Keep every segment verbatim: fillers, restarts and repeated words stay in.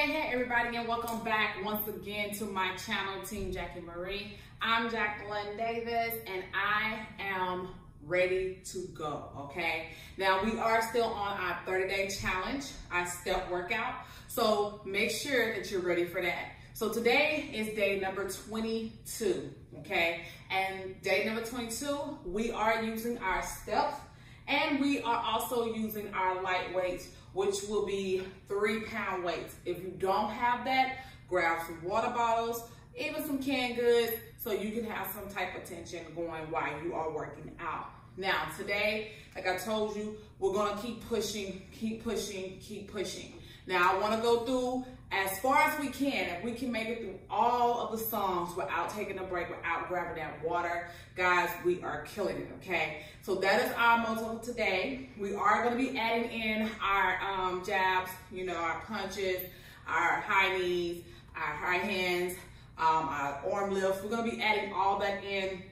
Hey, hey, everybody, and welcome back once again to my channel, Team Jackie Marie. I'm Jacqueline Davis, and I am ready to go, okay? Now, we are still on our thirty day challenge, our step workout, so make sure that you're ready for that. So today is day number twenty-two, okay? And day number twenty-two, we are using our steps, and we are also using our light weights, which will be three pound weights. If you don't have that, grab some water bottles, even some canned goods, so you can have some type of tension going while you are working out. Now, today, like I told you, we're gonna keep pushing, keep pushing, keep pushing. Now, I wanna go through as far as we can. If we can make it through all of the songs without taking a break, without grabbing that water, guys, we are killing it, okay? So that is our motto today. We are gonna be adding in our um, jabs, you know, our punches, our high knees, our high hands, um, our arm lifts. We're gonna be adding all that in,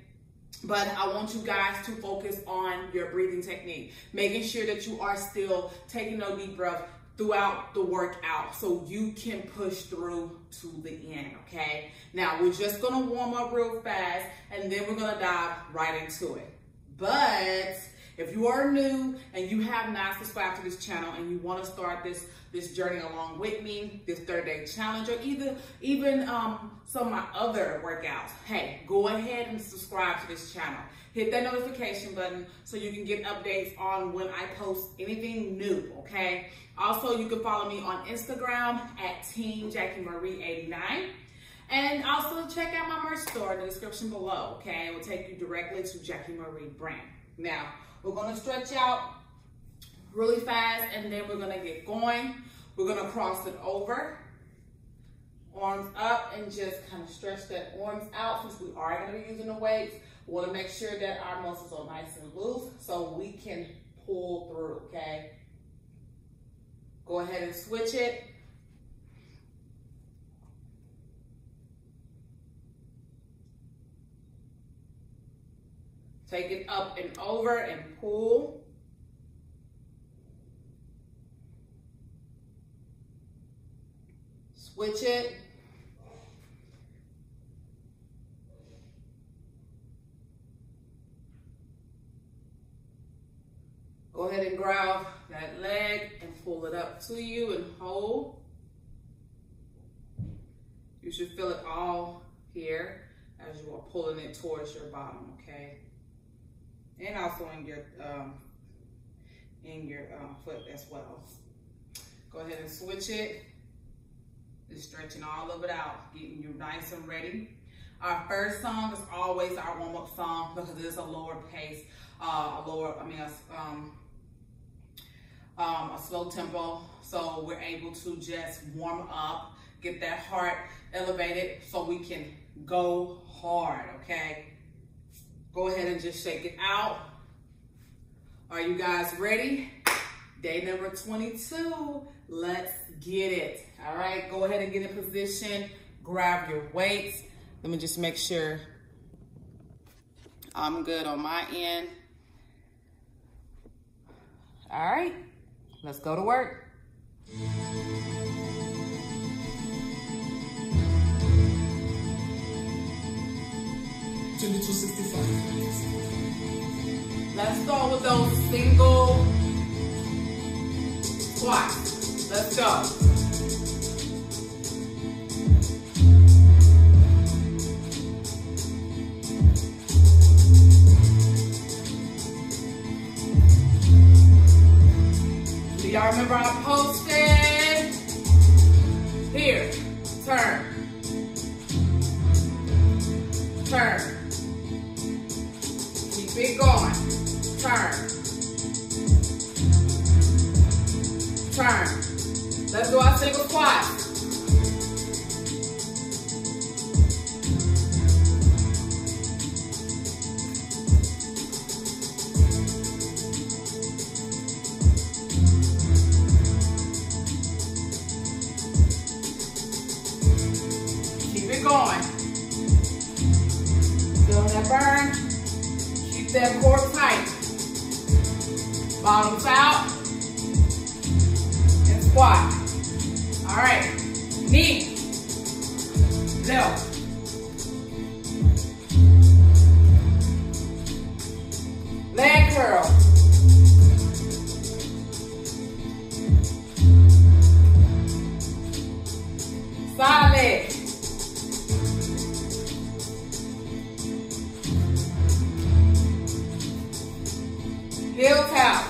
but I want you guys to focus on your breathing technique, making sure that you are still taking no deep breaths throughout the workout so you can push through to the end, okay? Now, we're just gonna warm up real fast and then we're gonna dive right into it. But if you are new and you have not subscribed to this channel and you wanna start this this journey along with me, this thirty day challenge, or either, even um, some of my other workouts, hey, go ahead and subscribe to this channel. Hit that notification button so you can get updates on when I post anything new, okay? Also, you can follow me on Instagram at team jackie marie eighty-nine. And also check out my merch store in the description below, okay? It will take you directly to Jackie Marie Brand. Now, we're gonna stretch out really fast and then we're gonna get going. We're gonna cross it over, arms up, and just kind of stretch that arms out since we are gonna be using the weights. We wanna make sure that our muscles are nice and loose so we can pull through, okay? Go ahead and switch it. Take it up and over and pull. Switch it. Go ahead and grab that leg and pull it up to you and hold. You should feel it all here as you are pulling it towards your bottom, okay? And also in your um, in your uh, foot as well. Go ahead and switch it. Just stretching all of it out, getting you nice and ready. Our first song is always our warm-up song because it's a lower pace, uh, a lower, I mean, a, um, um, a slow tempo. So we're able to just warm up, get that heart elevated so we can go hard, okay? Go ahead and just shake it out. Are you guys ready? Day number twenty-two, let's get it. All right, go ahead and get in position, grab your weights. Let me just make sure I'm good on my end. All right, let's go to work. twenty-two sixty-five. Let's go with those single squats. Let's go. Do y'all remember I posted? Here, turn, turn. Keep going. Turn. Turn. Let's do our single squat. Keep it going. Feeling that burn. That core tight. Bottoms out and squat. All right. knee, left. Leg curl. Side leg. Heel tap.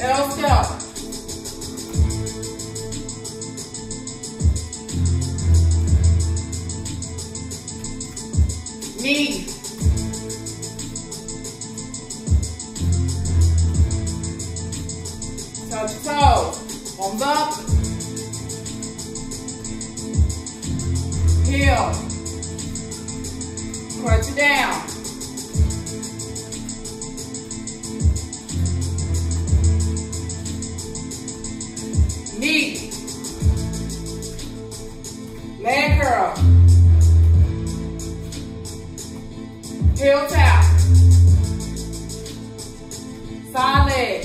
L step. Knee. Touch toe. Arms up. Heel. Crunch down. Knee. Leg curl. Heel tap, side leg,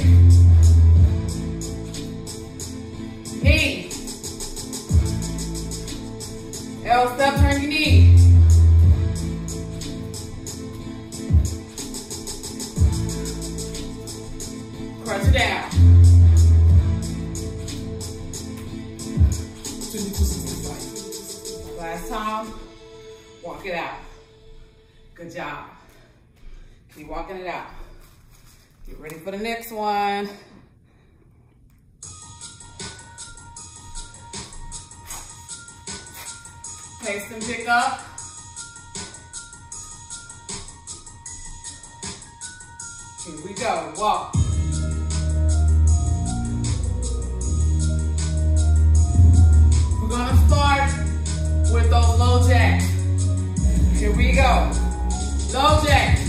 knee, L step, turn your knee, crunch it down, last time, walk it out. Good job. Keep walking it out. Get ready for the next one. Pace and pick up. Here we go. Walk. We're going to start with those low jacks. Here we go. Low jack.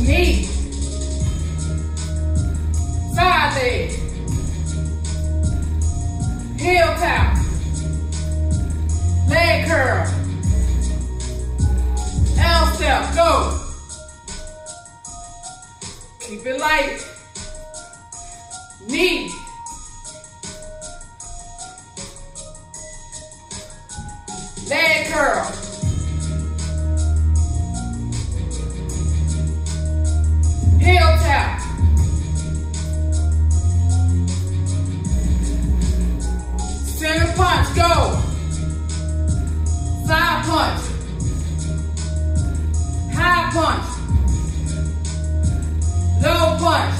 Knee. Side leg. Heel tap. Leg curl. L step. Go. Keep it light. Knee, leg curl, heel tap, center punch, go, side punch, high punch, low punch.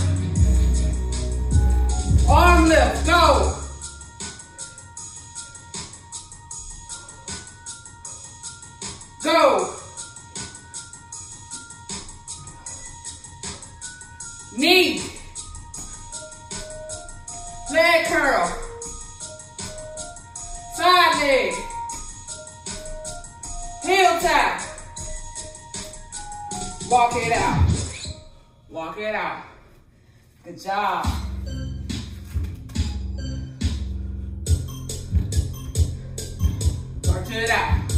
Arm lift, go. Go. Knee. Leg curl. Side leg. Heel tap. Walk it out. Walk it out. Good job. It out.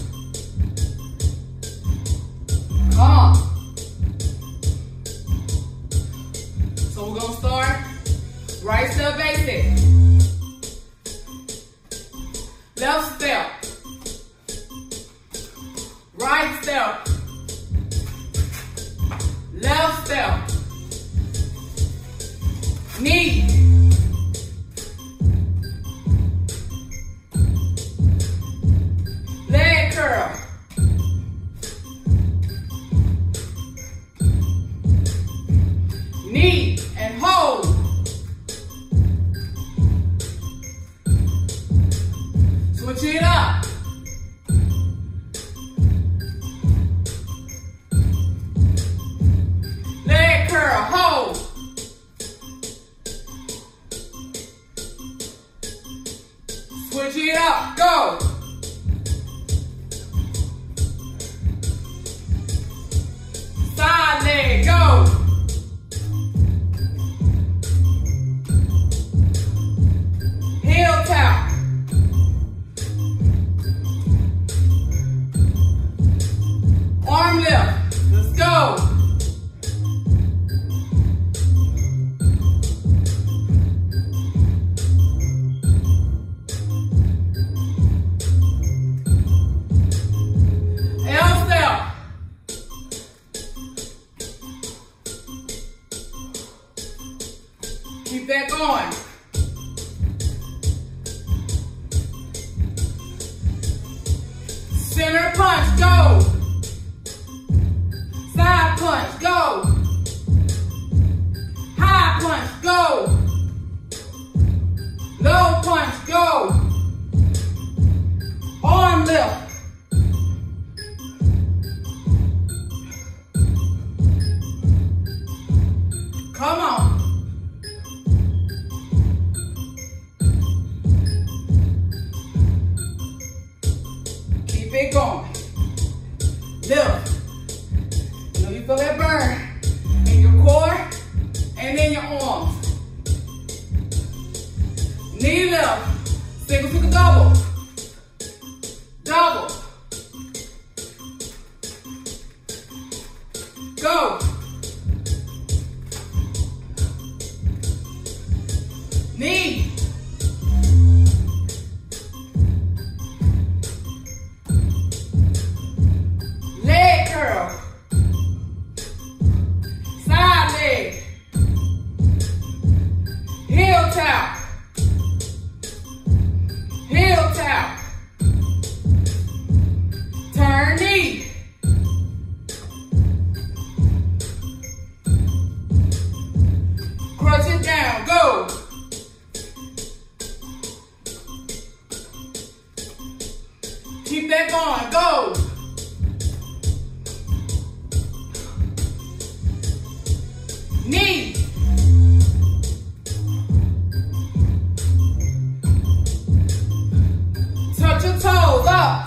Come on. So we're going to start right step basic. Left step. Right step. Left step. Knee. Knee and hold. Switch it up. Leg curl, hold. Switch it up, go. Side leg, go. Heel tap, Keep that going. Center punch, go. Side punch, go. High punch, go. Low punch, go. Arm lift. Come on. Keep it going. Lift. You know you feel that burn in your core and in your arms. Knee lift. Single to the double. Double. Go. Knee. Leg curl. Side leg. Heel tap. Heel tap. Turn knee. Crunch it down. Go. Keep that going, go. Knee. Touch your toes up.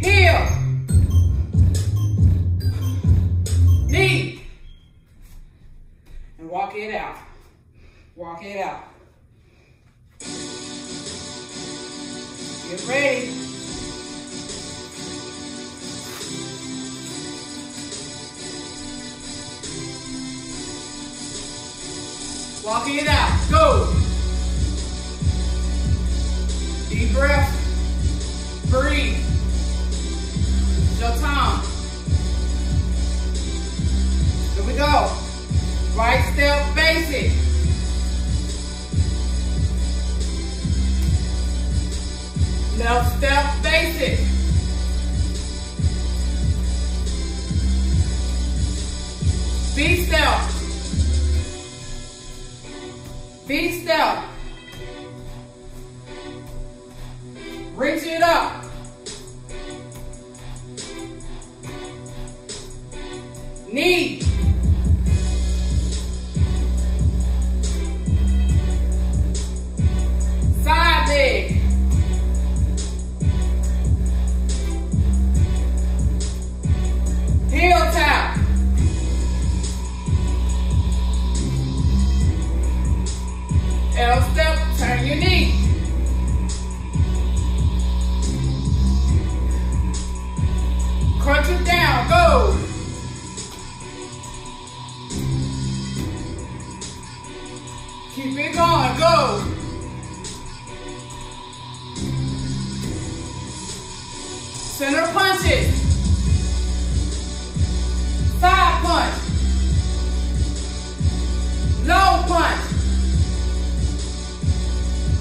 Heel. Knee. And walk it out. Walk it out. Get ready. Walking it out. Go. Deep breath. Breathe. It's your time. Here we go. Right step basic. Left step basic. B step. B step. Reach it up. Knee. Side leg. Heel tap. L step, turn your knee. Crunch it down, go. Keep it going, go. Center punch it. Side punch, low punch,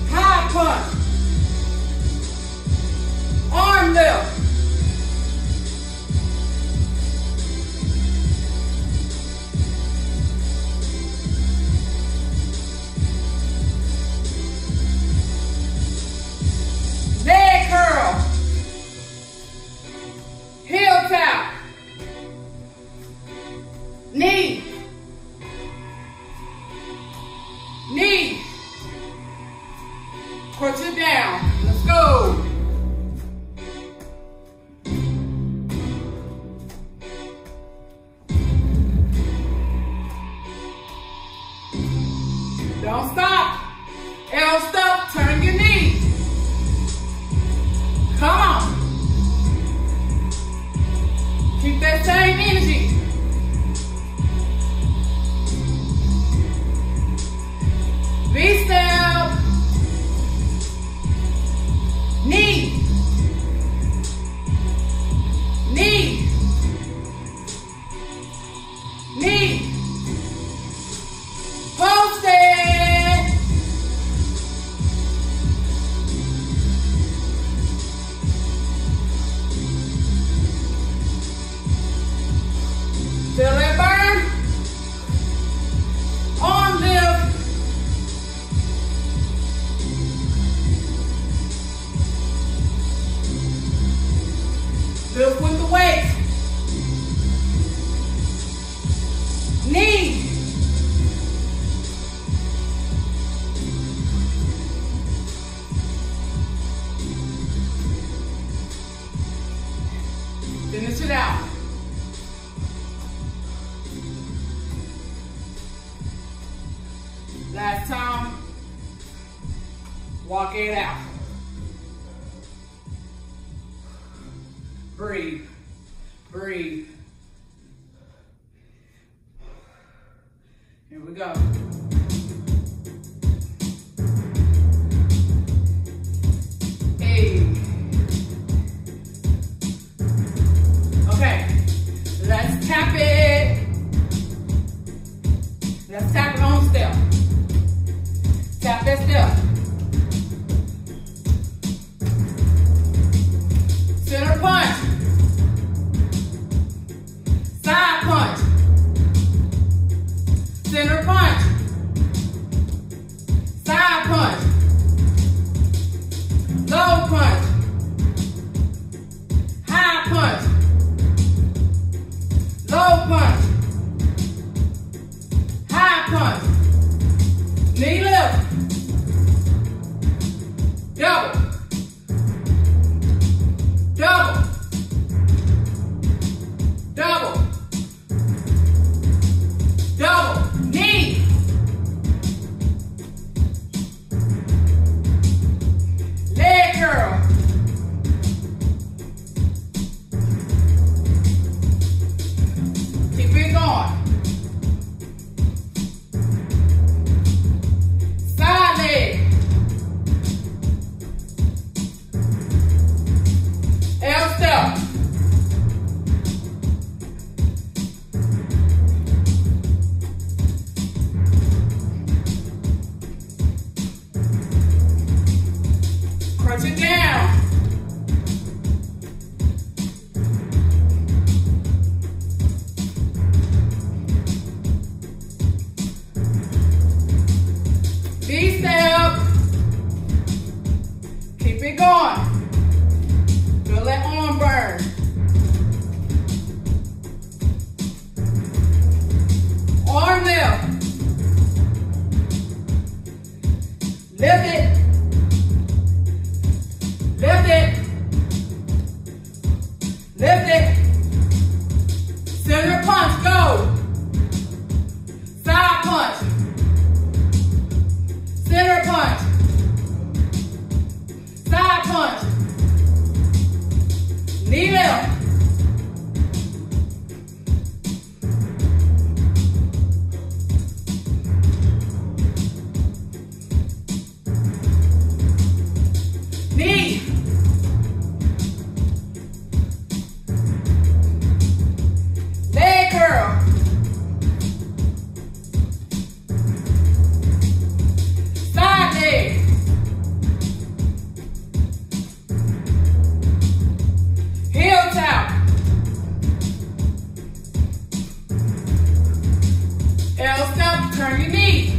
high punch, arm lift, leg curl, heel tap. Knee, knee, crunch it down, let's go. Don't stop, L stop, turn your knee, come on, keep that same energy. B step, knee, knee, knee, Last time, walk it out. Breathe, breathe. Here we go. Hey. Okay, let's tap it. Let's tap it on step. Tap that step. Center punch. Side punch. Center punch. Side punch. Low punch. High punch. Low punch. High punch. Knee lift. Double. Double, double, double, knee, leg curl, keep it going, side leg. L step. Crunch it down. B step. Keep it going. Let arm burn. Arm lift. Lift it. Lift it. Lift it. Center punch, go. Side punch. Center punch. Side punch. Knee lift. Knee. Leg curl. Side leg. Heel tap. L step, turn your knee.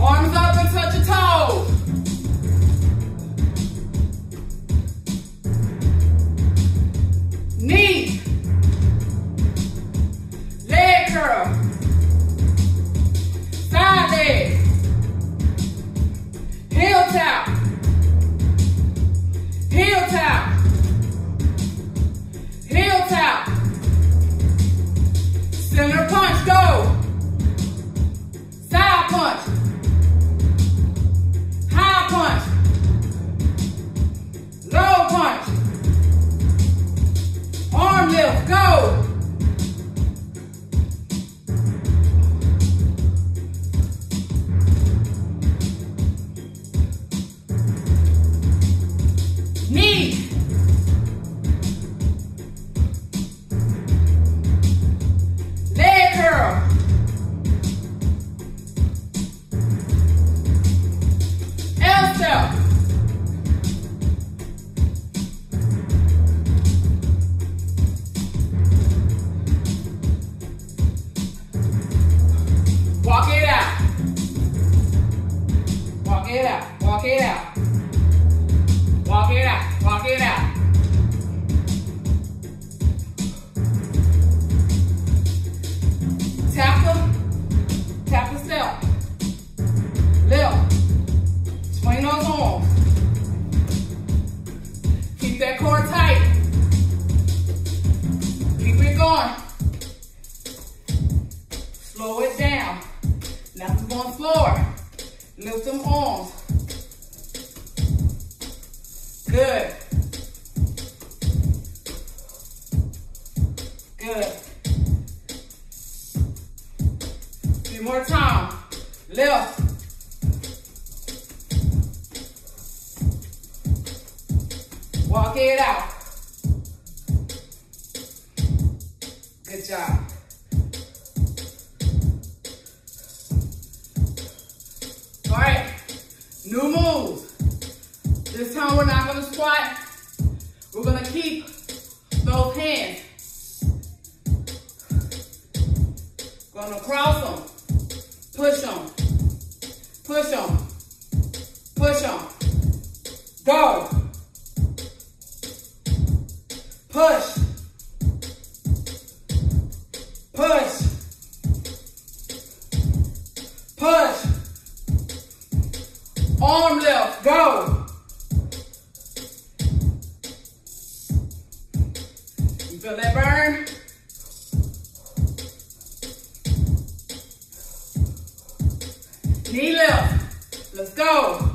Arms up and touch your toes. Knee. Leg curl. Side leg, heel tap, heel tap, heel tap, center punch, go, side punch, high punch, low punch, arm lift, go. Knee. Leg curl. L step. Walk it out. Walk it out. Walk it out. Walk it out, walk it Good. Good. Three more times. Left. Walk it out. Good job. All right. New moves. This time we're not going to squat. We're going to keep those hands. Going to cross them. Push them. Push them. Push them. Go. Push. Push. Push. Arm left, go. You feel that burn? Knee left, let's go.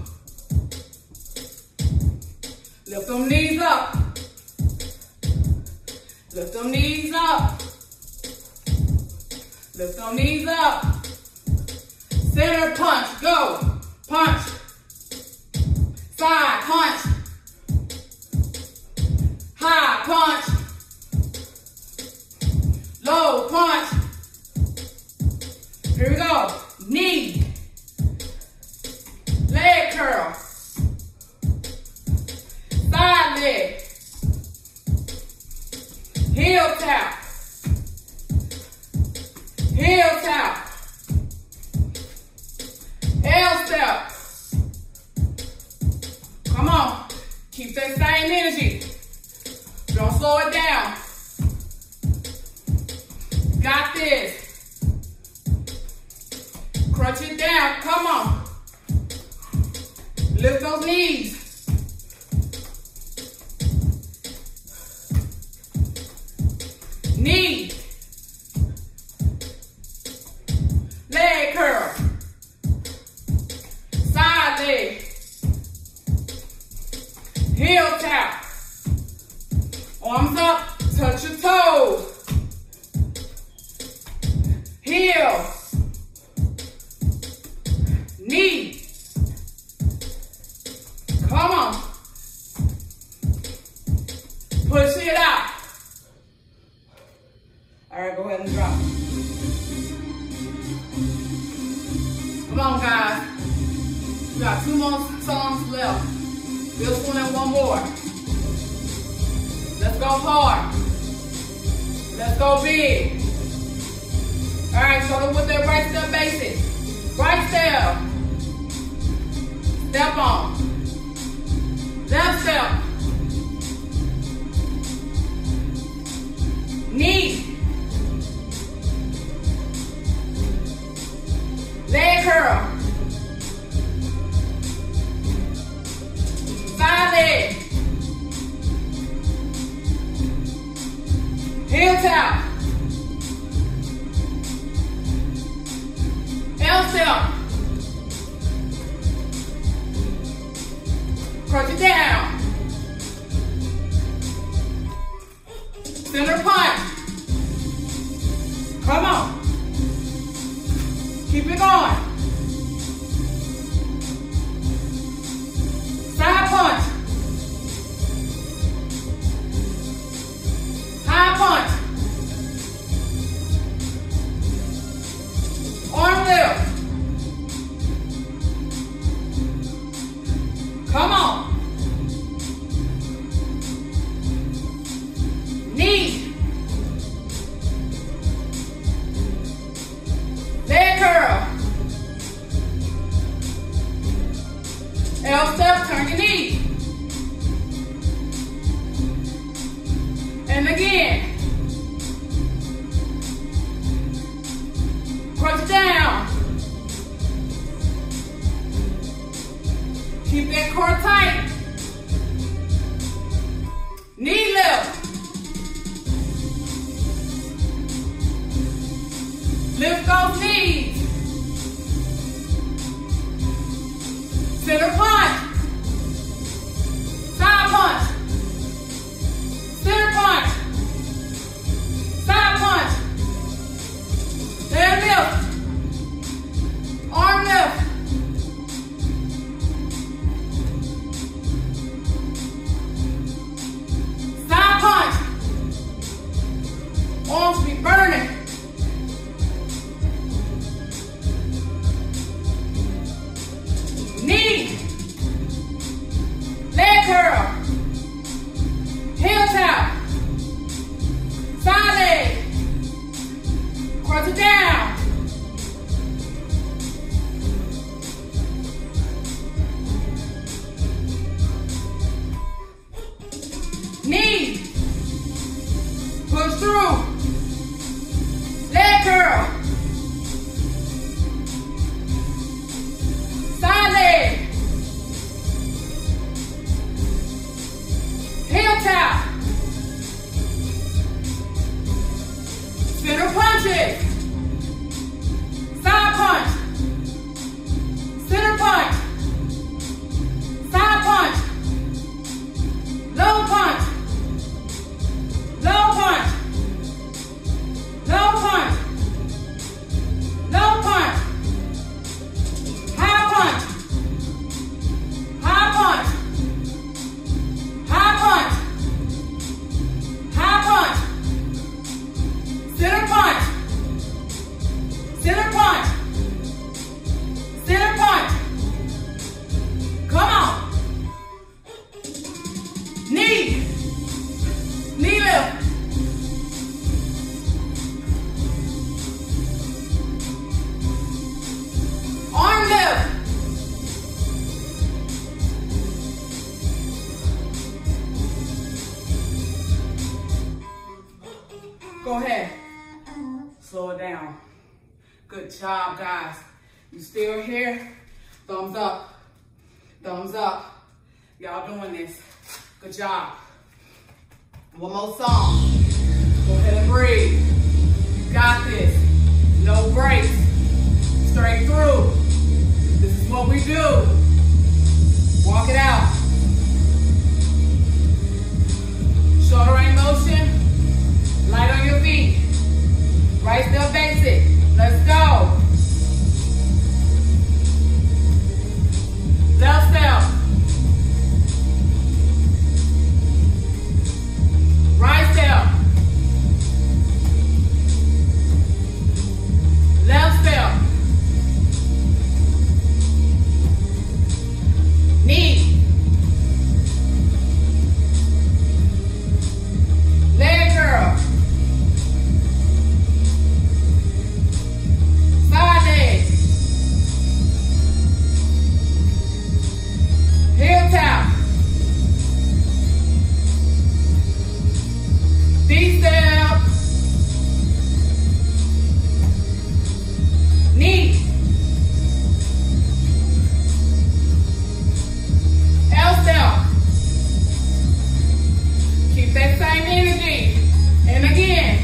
Lift them knees up. Lift them knees up. Lift them knees up. Center punch, go. Punch. Side punch, high punch, low punch. Here we go. Knee, leg curl, side leg, heel tap, heel tap, L step. Come on, keep that same energy. Don't slow it down. Got this. Crunch it down, come on. Lift those knees. Knee. Leg curl. Side leg. Heel tap. Arms up. Touch your toes. Heel. Knee. Come on. Push it out. All right, go ahead and drop. Come on, guys. We got two more songs left. This one and one more. Let's go hard. Let's go big. All right, so with that right step basic. Right step. Step on. Left step. Knee. Leg curl. Side leg. Heel tap. L step. Crunch it down. Center punch. Come on. Keep it going. Side punch. High punch. Arm lift. Come on. Knee. Leg curl. L step, turn your knee. And again. Crunch it down. Keep that core tight. Knee lift. Lift those knees. Center punch. Side Go ahead. Slow it down. Good job, guys. You still here? Thumbs up. Thumbs up. Y'all doing this. Good job. One more song. Go ahead and breathe. You got this. No breaks. Straight through. This is what we do. Walk it out. Shoulder range motion. Light on your feet. Right still basic. Let's go. Left step. Right step. Left step. Knee. Leg curl. Side leg. Heel tap. D-step. Knee. L-step. Keep that same energy. And again.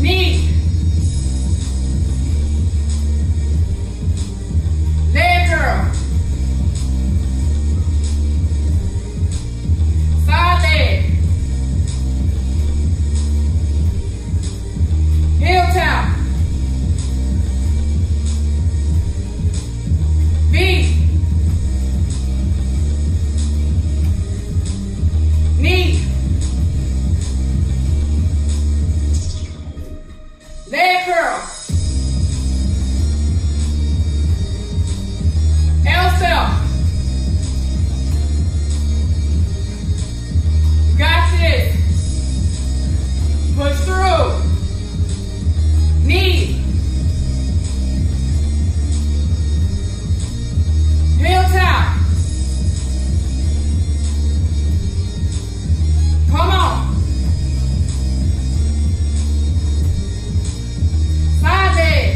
Knee. Leg curl. Side leg. Heel tap. Beat. Knee. Leg curl. L-step. Got it. Push through. Knee. Heel tap. Come on. Side leg.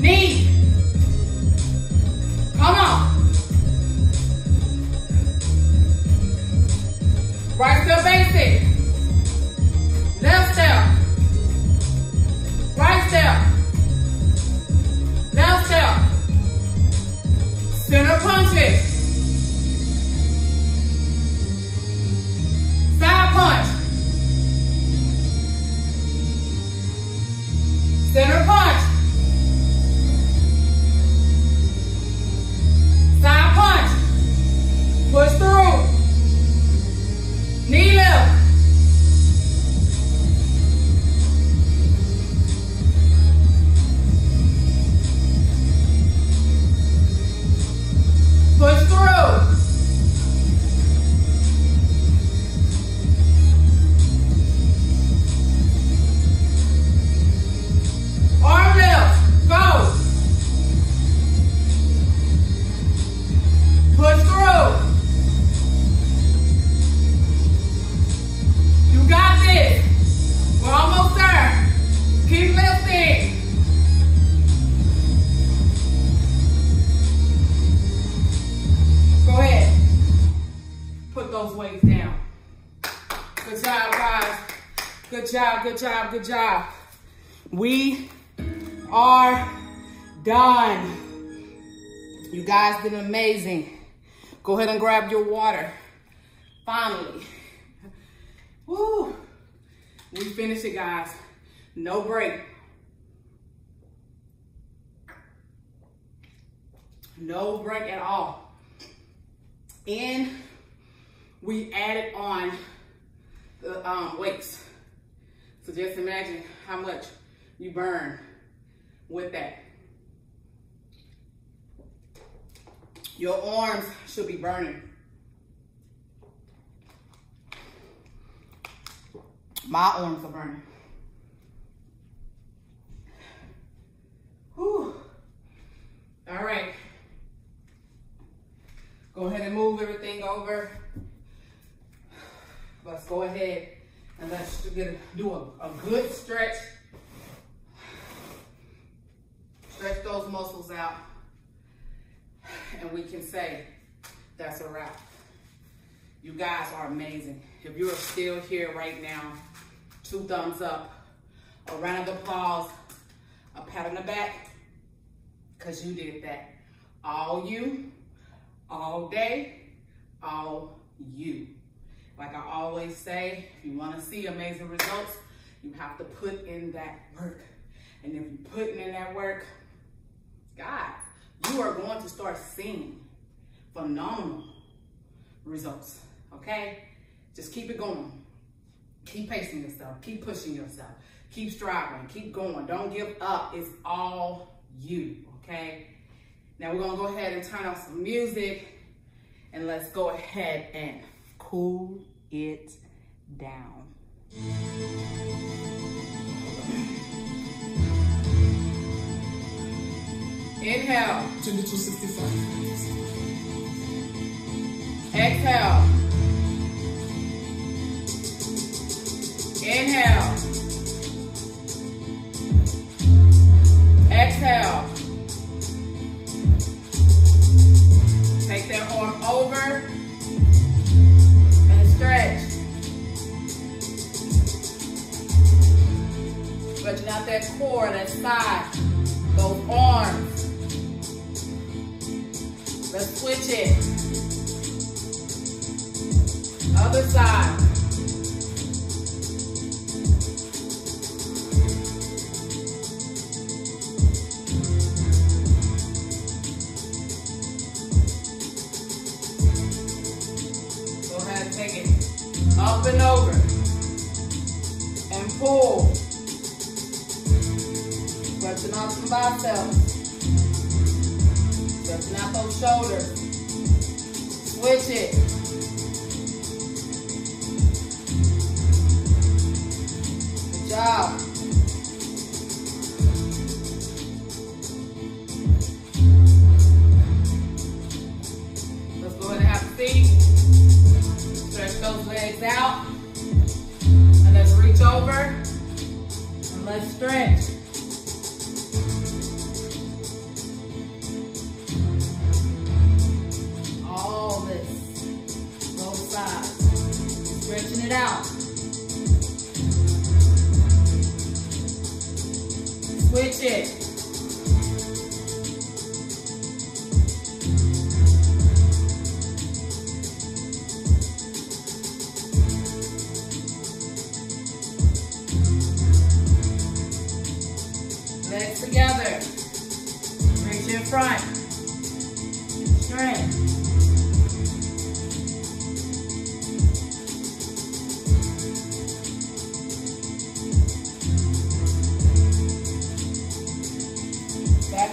Knee. Come on. Right step basic, left step, right step, left step, center punch it, side punch, center punch, side punch, push through. Knee lift. Push through. Arm lift. Go. Push through. You got this. We're almost there. Keep lifting. Go ahead. Put those weights down. Good job, guys. Good job, good job, good job. We are done. You guys did amazing. Go ahead and grab your water. Finally. Woo! We finished it, guys. No break. No break at all. And we added on the um, weights. So just imagine how much you burn with that. Your arms should be burning. My arms are burning. Whew. All right. Go ahead and move everything over. Let's go ahead and let's get, do a, a good stretch. Stretch those muscles out. And we can say, that's a wrap. You guys are amazing. If you are still here right now, two thumbs up, a round of applause, a pat on the back, because you did that. All you, all day, all you. Like I always say, if you want to see amazing results, you have to put in that work. And if you're putting in that work, guys, you are going to start seeing phenomenal results, okay? Just keep it going. Keep pacing yourself. Keep pushing yourself. Keep striving. Keep going. Don't give up. It's all you, okay? Now we're going to go ahead and turn off some music, and let's go ahead and cool it down. Inhale to the two sixty-five. Exhale. Inhale. Exhale. Take that arm over and stretch. Stretching out that core, that side, those arms. Let's switch it. Other side. Go ahead and take it up and over. And pull. Stretching out some biceps. Stretching out those shoulders. Switch it. Good job. Let's go ahead and have a seat. Stretch those legs out. And let's reach over. And let's stretch. Stretching it out. Switch it. Legs together. Reach in front. Stretch.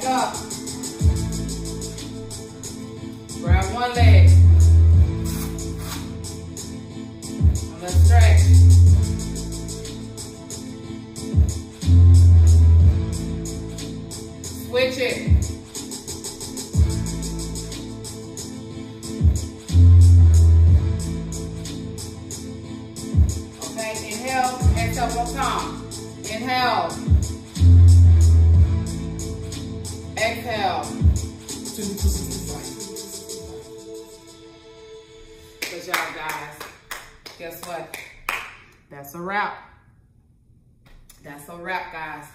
Up. Grab one leg. And let's stretch. Switch it. Okay, inhale, exhale one time. Inhale. Exhale. Good job, guys. Guess what? That's a wrap. That's a wrap, guys.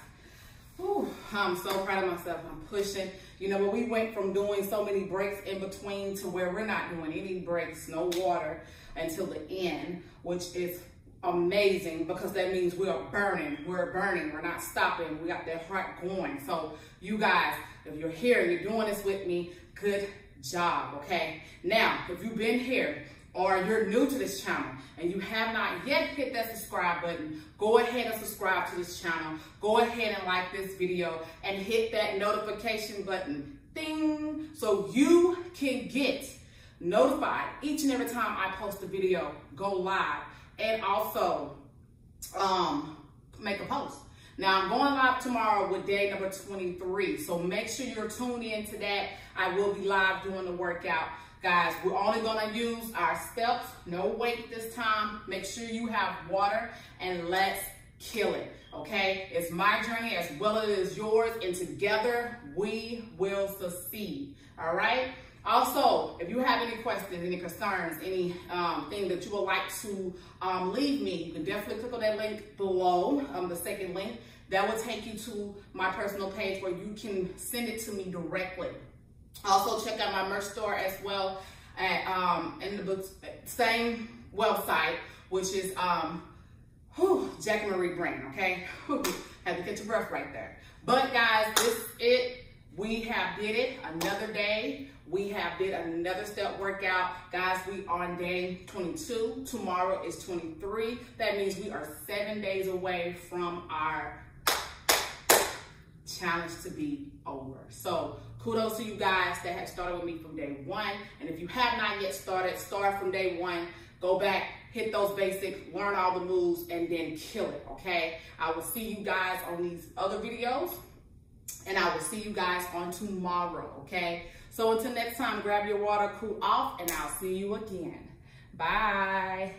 Whew, I'm so proud of myself. I'm pushing. You know, but we went from doing so many breaks in between to where we're not doing any breaks, no water, until the end, which is amazing, because that means we are burning. We're burning. We're not stopping. We got that heart going. So you guys, if you're here and you're doing this with me, good job, okay? Now, if you've been here or you're new to this channel and you have not yet hit that subscribe button, go ahead and subscribe to this channel. Go ahead and like this video and hit that notification button, ding, so you can get notified each and every time I post a video, go live, and also um, make a post. Now, I'm going live tomorrow with day number twenty-three, so make sure you're tuned in to that. I will be live doing the workout. Guys, we're only gonna use our steps, no weight this time. Make sure you have water and let's kill it, okay? It's my journey as well as it is yours, and together we will succeed, all right? Also, if you have any questions, any concerns, any um, thing that you would like to um, leave me, you can definitely click on that link below, um, the second link. That will take you to my personal page where you can send it to me directly. Also, check out my merch store as well at um, in the same website, which is um, whew, Jackie Marie Brand, okay? Whew, had to catch your breath right there. But guys, this is it. We have did it another day. We have did another step workout. Guys, we on day twenty-two. Tomorrow is twenty-three. That means we are seven days away from our challenge to be over. So kudos to you guys that have started with me from day one. And if you have not yet started, start from day one. Go back, hit those basics, learn all the moves, and then kill it, okay? I will see you guys on these other videos. And I will see you guys on tomorrow, okay? So until next time, grab your water, cool off, and I'll see you again. Bye.